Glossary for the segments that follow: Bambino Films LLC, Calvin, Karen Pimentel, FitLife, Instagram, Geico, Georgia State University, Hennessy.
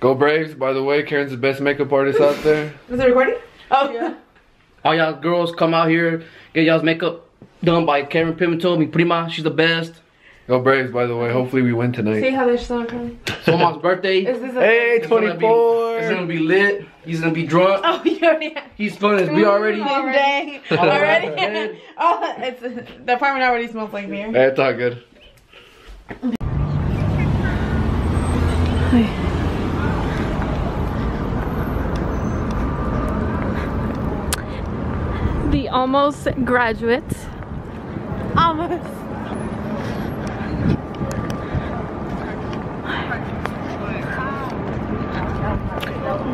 Go Braves. By the way, Karen's the best makeup artist out there. Was it recording? Oh, yeah. All y'all girls come out here, get y'all's makeup done by Karen Pimentel, mi prima. She's the best. Go Braves, by the way. Hopefully we win tonight. See how they're still coming. Soma's birthday. Is this hey, 24. It's gonna be lit. He's gonna be drunk. Oh, you already have. He's feeling his beer already. Dang. Already? Oh, it's, the apartment already smells like beer. Hey, it's all good. Hey. The almost graduate. Almost.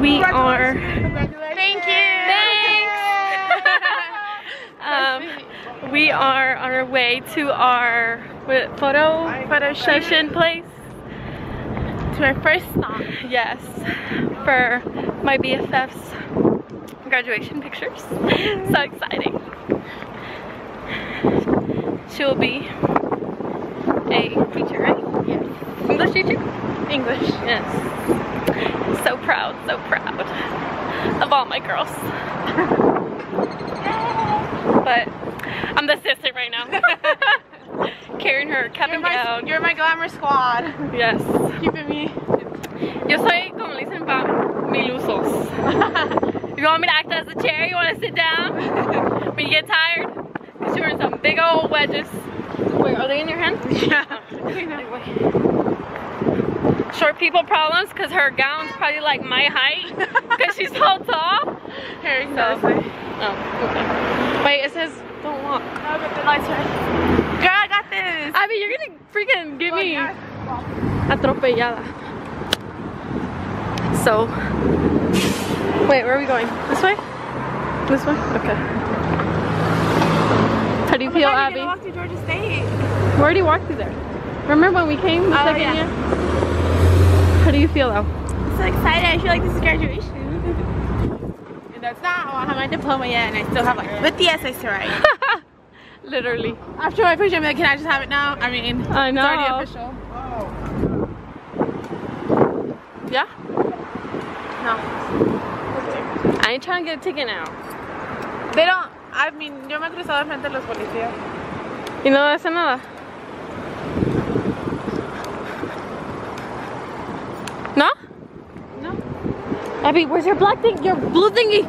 We are. Thank you. Thanks. We are on our way to our photo session place. To our first stop. Yes. For my BFF's graduation pictures. So exciting. She'll be a teacher, right? Yes. English teacher? English. Yes. So proud of all my girls. But I'm the assistant right now. Carrying her cap and gown. You're my glamour squad. Yes. Keeping me. Yo soy, como le dicen, pam, milusos. You want me to act as a chair? You want to sit down when you get tired? Because you're in some big old wedges. Wait, are they in your hand? Yeah. Anyway. Short people problems because her gown's probably like my height because she's so tall. Harry so. Oh, okay. Wait, it says don't walk. Oh, but the lights are. Girl, I got this. I mean, you're gonna freaking give me atropellada. So, wait, where are we going? This way? This way? Okay. How do you feel, Abby? We walked to Georgia State. We already walked through there. Remember when we came the second year? How do you feel, though? I'm so excited. I feel like this is graduation. And that's not how I have my diploma yet, and I still have like, with the essays to write. Literally. After my picture, I'm like, can I just have it now? I mean, I know. It's already official. Wow. Yeah? No. I ain't trying to get a ticket now. They don't, I mean, yo me he cruzado de frente a los policías. Y no hace nada. No? No. Abby, where's your black thing? Your blue thingy.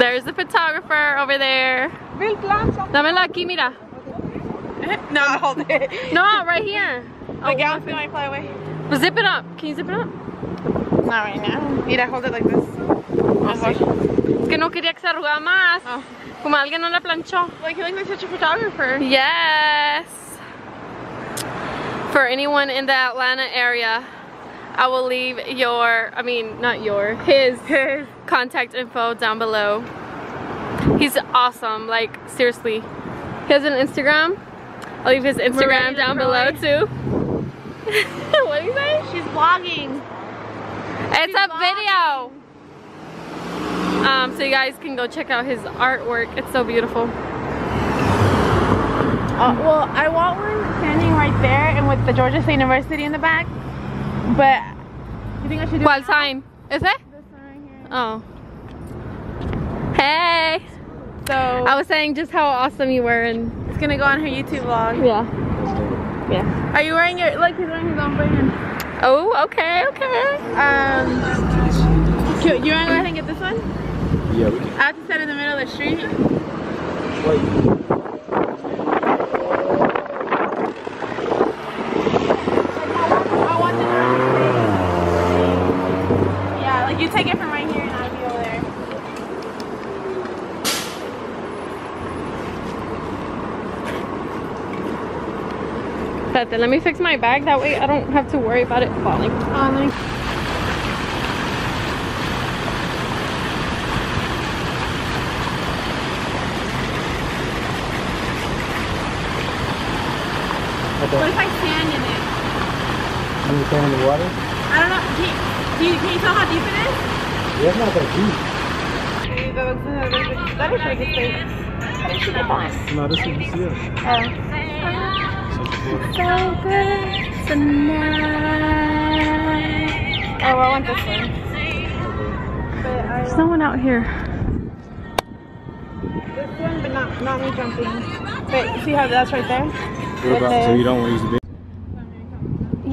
There's the photographer over there. Dámela aquí, mira. No, hold it. No, right here. The gown's going to fly away. But zip it up. Can you zip it up? Not right now. Mira, hold it like this. Es que no quería que se arrugara más. Como alguien no la planchó. Like, you look like such a photographer. Yes. For anyone in the Atlanta area, I will leave your, I mean, not your, his contact info down below. He's awesome, like, seriously. He has an Instagram. I'll leave his Instagram down below, too. What do you say? She's vlogging. It's a video. So you guys can go check out his artwork. It's so beautiful. Well, I want one standing right there and with the Georgia State University in the back. But you think I should do what sign? Is it? This one right here. Oh. Hey. So I was saying just how awesome you were, and it's gonna go on her YouTube vlog. Yeah. Yeah. Are you wearing your? Look, he's wearing his own brand. Oh, okay, okay. You wanna go ahead and get this one? Yeah. We can. I have to set in the middle of the street. Wait. Let me fix my bag, that way I don't have to worry about it falling. What if I stand in it? Can you stand in the water? I don't know. Can you tell how deep it is? Yeah, it's not that deep. That is like a thing. No, this is the seal. So good tonight. Oh, I want this one. There's no one out here. This one, but not me jumping. But see how that's right there? So you don't use the big.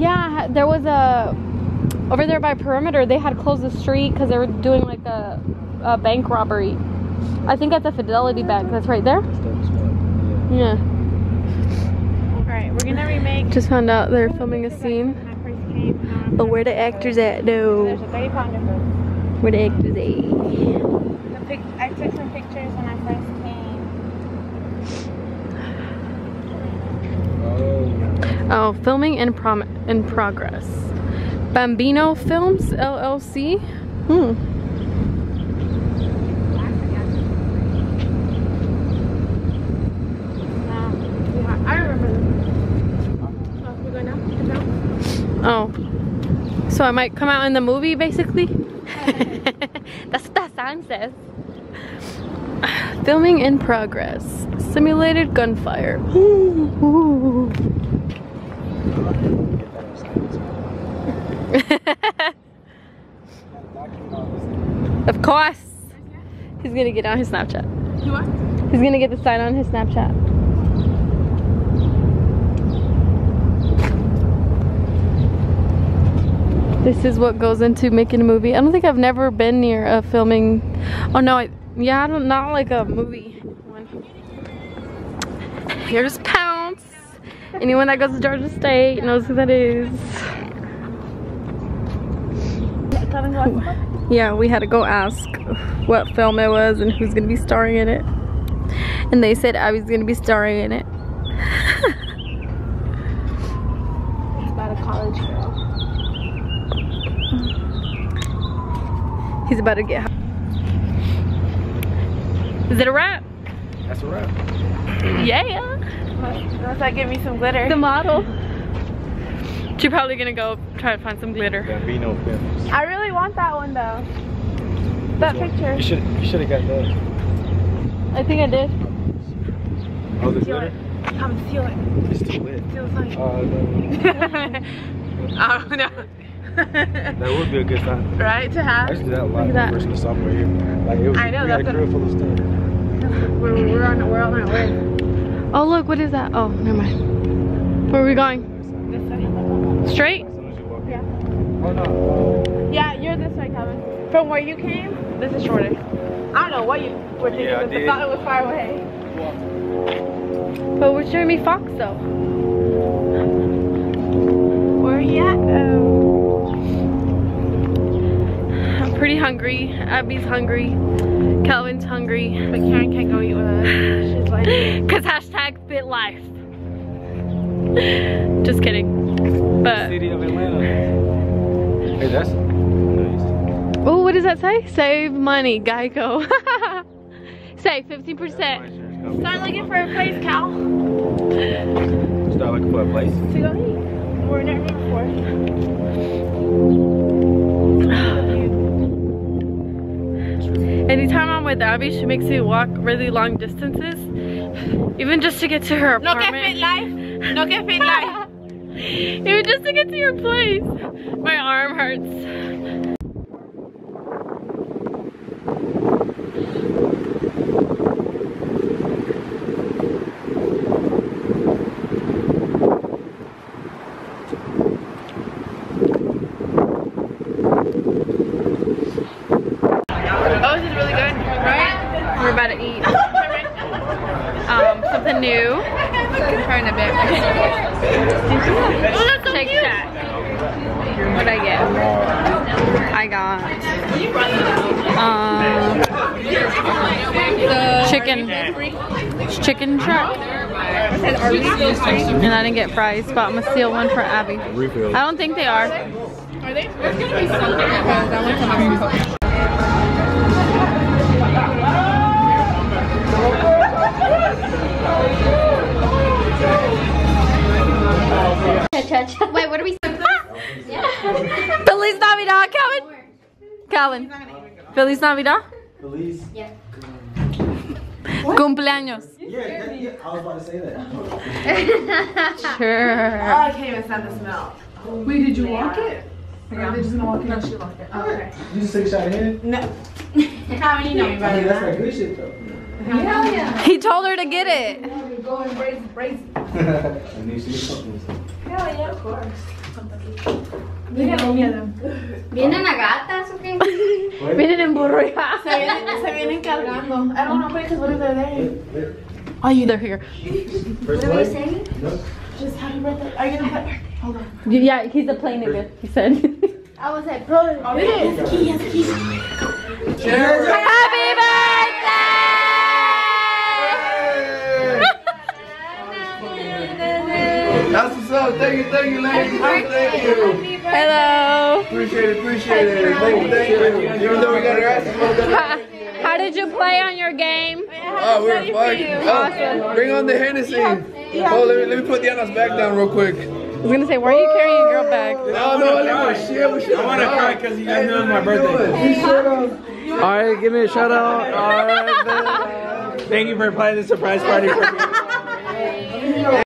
Yeah, there was a over there by Perimeter. They had closed the street because they were doing like a bank robbery. I think at the Fidelity Bank. That's right there. Yeah. All right, we're gonna remake. Just found out they're filming a scene. But where the actors at though? There's a 30-pound difference. Where the actors at? I took some pictures when I first came. Oh, filming in progress. Bambino Films LLC. I remember. Oh, so I might come out in the movie basically. That's what that sign says. Filming in progress. Simulated gunfire. Ooh. Of course. He's gonna get on his Snapchat. You what? He's gonna get the sign on his Snapchat. This is what goes into making a movie. I don't think I've never been near a filming. Oh no, yeah, I don't, not like a movie one. Here's Pounce. Anyone that goes to Georgia State knows who that is. Yeah, we had to go ask what film it was and who's gonna be starring in it. And they said Abby's gonna be starring in it. It's about a college girl. He's about to get. Is it a wrap? That's a wrap. Yeah. Unless I give me some glitter. The model. You're probably gonna go try to find some glitter. There'll be no films. I really want that one though. That picture. You should have got that. I think I did. Oh, the glitter? Come steal it. It's too lit. Steal something. Oh no. That would be a good time. Right, to have. I used to do that a lot when we were in the sophomore year. Like, it was, I know, that's a career full of stuff. We're on the world, aren't we? Oh, look, what is that? Oh, never mind. Where are we going? This way. Straight? Yeah. Oh, no. Yeah, you're this way, Calvin. From where you came, this is shorter. I don't know what you were thinking, but I thought it was far away. But we're showing me Fox, though. Where are you at? Pretty hungry. Abby's hungry. Calvin's hungry. But Karen can't go eat with us. She's like, cause #FitLife. Just kidding. But City of Atlanta. Hey, that's nice. Oh, what does that say? Save money, Geico. Save 15%. Start looking for a place, Cal. Start looking for a place. To go eat. We're never before. Anytime I'm with Abby, she makes me walk really long distances, even just to get to her apartment. Look at FitLife. Look at FitLife. Even just to get to your place. My arm hurts. Chicken truck, and I didn't get fries, but I'm gonna steal one for Abby. I don't think they are. Are they? There's gonna be something that one's Wait, what are we? Feliz Navidad, Calvin. Calvin. Feliz Navidad. Feliz. Yeah. Cumpleaños. Yeah, that, yeah, I was about to say that. Sure. Oh, I can't even smell the smell. Wait, did you walk it? No, they just gonna walk it. No, she walked it. Oh, okay. You just took a shot of him? No. How many know you about it? That's like good shit though. Hell yeah. He told her to get it. Go and brace it. I knew she was fucking with him. Hell yeah, of course. Vienen a gatas, okay? Vienen emburriadas. Se vienen cargando. I don't know because what if they're there? Oh, you they're here. What are you saying? No. Just happy birthday. Are you gonna have birthday? Hold on. Yeah, he's a plane nigga. He said. I was like, bro, it is. Yes, key, yes, key. Happy birthday! That's what's up. Thank you, ladies. Thank you. Hello. Appreciate it. Thank you. Even though we got our asses fucked. How did you play on your game? Oh, we're fucking awesome. Bring on the Hennessy. Yeah. Oh, let me put the Anna's back down real quick. I was gonna say, why are you carrying your girl back? I wanna cry because you guys know it's my birthday. Alright, give me a shout out. Alright. Thank you for planning the surprise party for me.